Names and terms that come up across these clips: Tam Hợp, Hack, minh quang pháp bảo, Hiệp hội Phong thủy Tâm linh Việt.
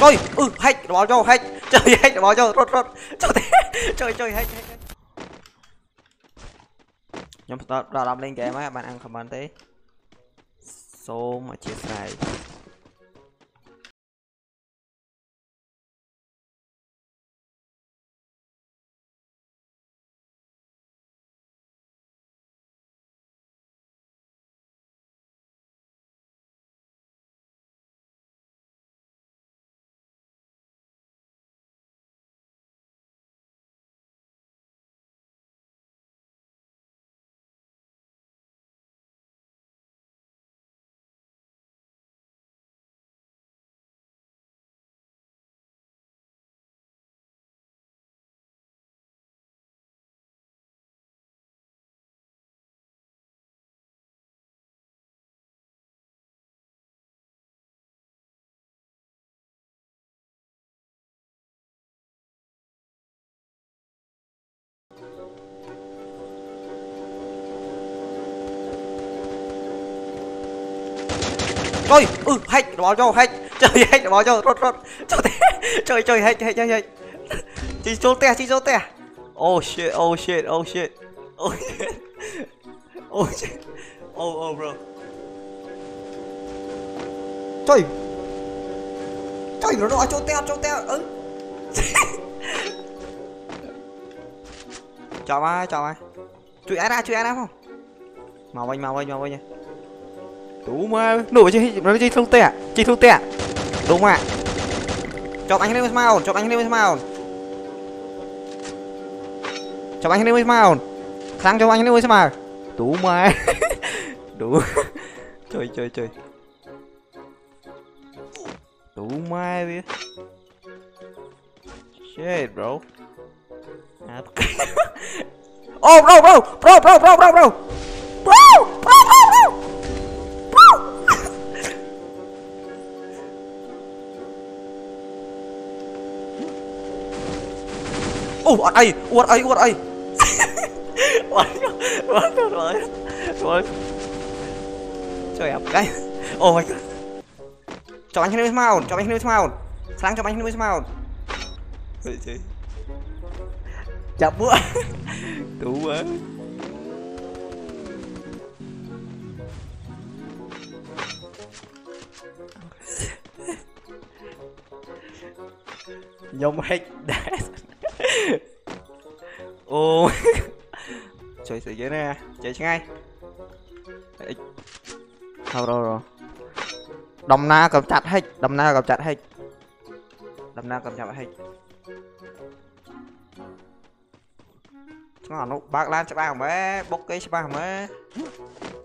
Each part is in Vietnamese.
Trời, hack, bỏ vô, hack. Trời, hack, bỏ vô, rốt, rốt. Trời, trời, hack, hack. Nhóm start ra làm lên game á, bạn ăn comment tí. Số mà chia sẻ. Rồi, hack, bỏ vô, hack. Trời, hack, bỏ vô, rốt, rốt. Trời, trời, hack, hack, hack, hack. Chỉ số tè. Oh shit. Oh, bro. Trời, nó nói chỗ tè. Chào mai. Chui ai ra không? Màu anh nha. Đúng mà, nổi chứ, nó chơi thông tẻ. Đúng ạ. Chọc anh lên với màu. Sáng cho anh lên với màu. Đúng mà. Đúng. Trời. Đúng mà biết. Shit, bro. Oh, bro. What ai? What? Trời ơi, cái. Oh my god. Cho anh lên màu. Sáng cho anh lên màu. Trời. Chập bữa. Đủ quá. Nhóm hack đá. Ô trời sự dễ nè, chạy ngay. Thôi rồi. Đầm na cầm chặt hết. Nó nó bác lan spa mẹ, bốc cái spa mẹ.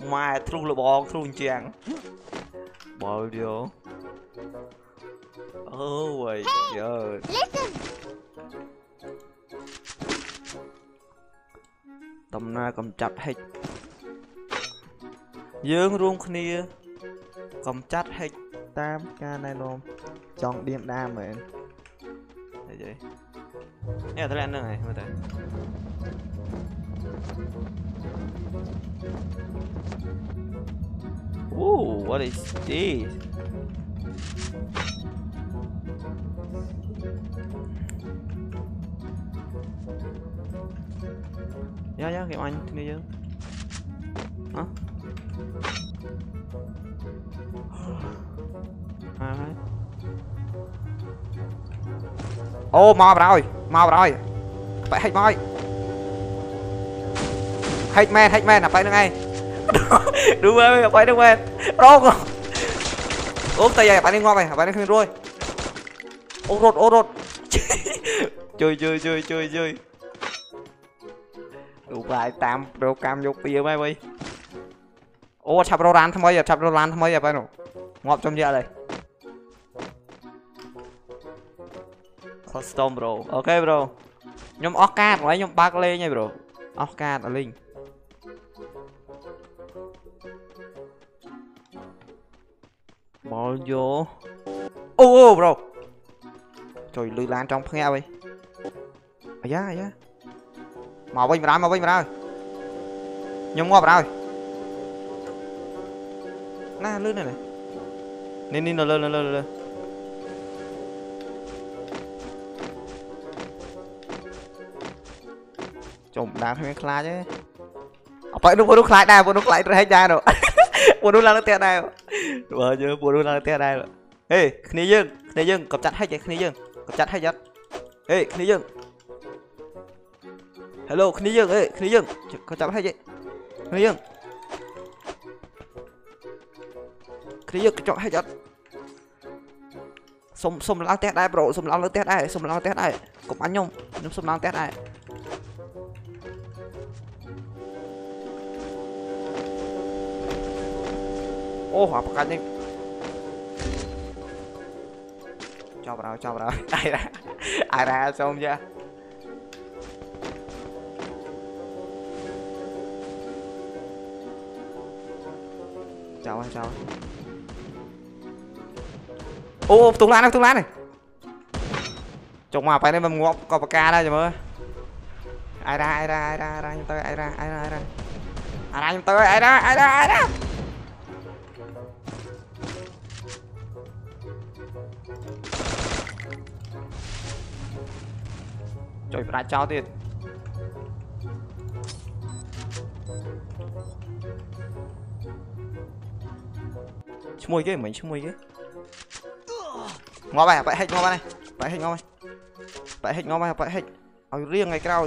Mà tru lụ bong tru chàng. Bao điều. Oh my god. Tầm na cầm chặt hết. Dương rung khnia. Cầm chặt hết. Tam ca này luôn. Chọn điểm đam mẹ. Thế vậy. Nè tao lên nữa này, mà tao. Ooh, what is this? Dạ, kìa anh, thế này chứ. Hả? Ô, mau rồi. Phải hết môi. Hết men, là phải nó ngay. Đúng rồi, phải đúng rồi. Rốt rồi. Ốm tay dài, phải đi ngon này, phải đi khuyên rồi. Ô rốt. Chơi. Đủ lại tam pro cam vô bia mấy bây. Ô chạp đồ lan thăm bây giờ bây nụ. Ngọt trong dạ đây. Custom bro, ok bro. Nhóm Orcard rồi, nhóm bác lê nha bro. Orcard ở Linh. Bỏ vô. Ô bro. Trời lưu lan trong nghe bây. Dạ. Màu bên vào rồi. Nhóm ngọt vào rồi. Nà, lướt này. Nên nó lên. จมน้ำให้มันคลายใช่ไปดูปูดูคลายได้ปูดูคลายตัวให้ใจหรอปูดูรังเตี้ยได้เบอร์เยอะปูดูรังเตี้ยได้เฮ้ยคนนี้ยังคนนี้ยังกับจัดให้ใจคนนี้ยังกับจัดให้ยัดเฮ้ยคนนี้ยังฮัลโหลคนนี้ยังเฮ้ยคนนี้ยังกับจัดให้ใจคนนี้ยังคนนี้ยังกับจัดให้ยัดสมสมล้างเตี้ยได้โปรสมล้างเตี้ยได้สมล้างเตี้ยได้กับอันยงนุ่มสมล้างเตี้ยได้โอ้โหประกันนี่ชอบเราอะไรชมเยอะชอบโอ้ตุ้งร้านนะตุ้งร้านนี่จงมาไปในมันงอกกอบปากกาได้จ้ะมั้ยอะไรยังเตยอะไรยังเตยอะไรจอยปลาเจ้าติดช่วยกี่เหมือนช่วยกี่งอไปไปให้งอไปไปให้งอไปไปให้งอไปไปให้เอาเรื่องไงเก้า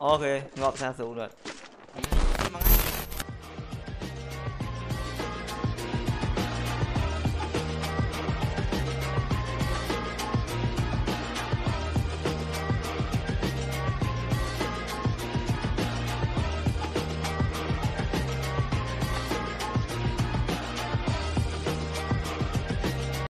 โอเคงบซาสูงเลย